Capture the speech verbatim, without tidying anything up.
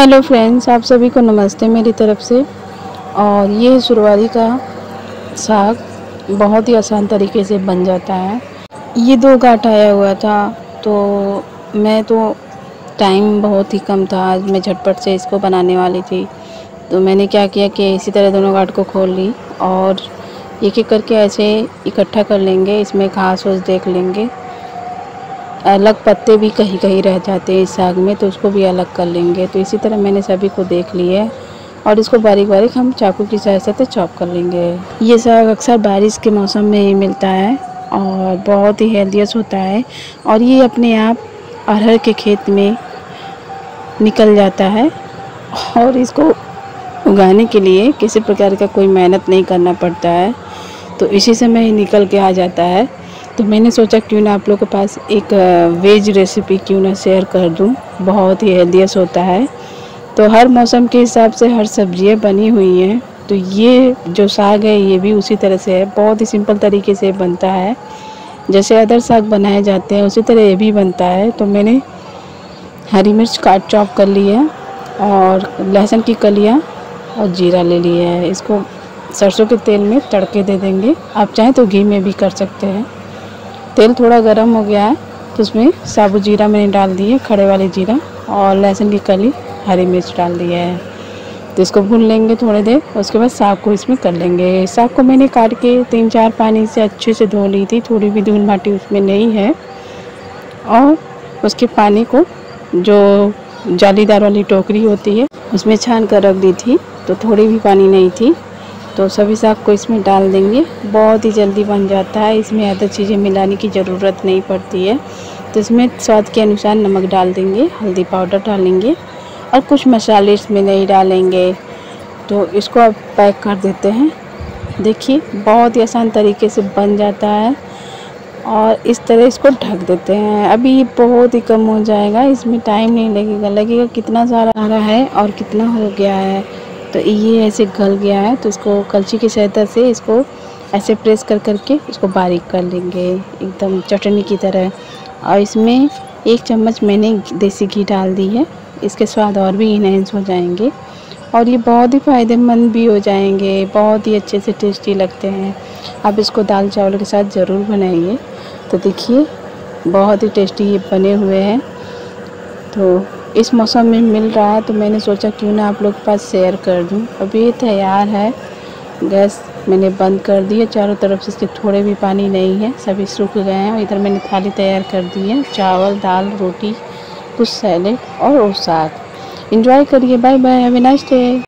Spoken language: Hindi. हेलो फ्रेंड्स, आप सभी को नमस्ते मेरी तरफ से। और ये शुरुआती का साग बहुत ही आसान तरीके से बन जाता है। ये दो गाँठ आया हुआ था, तो मैं तो टाइम बहुत ही कम था, आज मैं झटपट से इसको बनाने वाली थी। तो मैंने क्या किया कि इसी तरह दोनों गाँठ को खोल ली और एक एक करके ऐसे इकट्ठा कर लेंगे। इसमें घास वास देख लेंगे, अलग पत्ते भी कहीं कहीं रह जाते हैं इस साग में, तो उसको भी अलग कर लेंगे। तो इसी तरह मैंने सभी को देख लिया है और इसको बारीक बारीक हम चाकू की सहायता से चॉप कर लेंगे। ये साग अक्सर बारिश के मौसम में ही मिलता है और बहुत ही हेल्दियस होता है। और ये अपने आप अरहर के खेत में निकल जाता है और इसको उगाने के लिए किसी प्रकार का कोई मेहनत नहीं करना पड़ता है, तो इसी समय ही निकल के आ जाता है। तो मैंने सोचा क्यों ना आप लोगों के पास एक वेज रेसिपी क्यों ना शेयर कर दूं, बहुत ही हेल्दियस होता है। तो हर मौसम के हिसाब से हर सब्जियां बनी हुई हैं, तो ये जो साग है ये भी उसी तरह से है, बहुत ही सिंपल तरीके से बनता है। जैसे अदर साग बनाए जाते हैं उसी तरह ये भी बनता है। तो मैंने हरी मिर्च काट चॉप कर ली है और लहसुन की कलियाँ और जीरा ले लिया है। इसको सरसों के तेल में तड़के दे देंगे, आप चाहें तो घी में भी कर सकते हैं। तेल थोड़ा गर्म हो गया है तो उसमें साबुत जीरा मैंने डाल दी है, खड़े वाले जीरा, और लहसुन की कली हरी मिर्च डाल दिया है। तो इसको भून लेंगे थोड़ी देर, उसके बाद साग को इसमें कर लेंगे। साग को मैंने काट के तीन चार पानी से अच्छे से धो ली थी, थोड़ी भी धूल माटी उसमें नहीं है। और उसके पानी को जो जालीदार वाली टोकरी होती है उसमें छान कर रख दी थी, तो थोड़ी भी पानी नहीं थी। तो सभी साग को इसमें डाल देंगे, बहुत ही जल्दी बन जाता है, इसमें ज़्यादा चीज़ें मिलाने की ज़रूरत नहीं पड़ती है। तो इसमें स्वाद के अनुसार नमक डाल देंगे, हल्दी पाउडर डालेंगे और कुछ मसाले इसमें नहीं डालेंगे। तो इसको अब पैक कर देते हैं। देखिए बहुत ही आसान तरीके से बन जाता है और इस तरह इसको ढक देते हैं। अभी ये बहुत ही कम हो जाएगा, इसमें टाइम नहीं लगेगा, लगेगा कितना सारा आ रहा है और कितना हो गया है। तो ये ऐसे गल गया है, तो इसको कलछी की सहायता से इसको ऐसे प्रेस कर करके इसको बारीक कर लेंगे, एकदम चटनी की तरह। और इसमें एक चम्मच मैंने देसी घी डाल दी है, इसके स्वाद और भी इनहेंस हो जाएंगे और ये बहुत ही फ़ायदेमंद भी हो जाएंगे, बहुत ही अच्छे से टेस्टी लगते हैं। आप इसको दाल चावल के साथ ज़रूर बनाइए। तो देखिए बहुत ही टेस्टी ये बने हुए हैं, तो इस मौसम में मिल रहा है, तो मैंने सोचा क्यों ना आप लोग के पास शेयर कर दूं। अभी ये तैयार है, गैस मैंने बंद कर दी है, चारों तरफ से इसके थोड़े भी पानी नहीं है, सभी सूख गए हैं। और इधर मैंने थाली तैयार कर दी है, चावल, दाल, रोटी, कुछ सैलेड और, और साग। एंजॉय करिए, bye bye, have a nice day.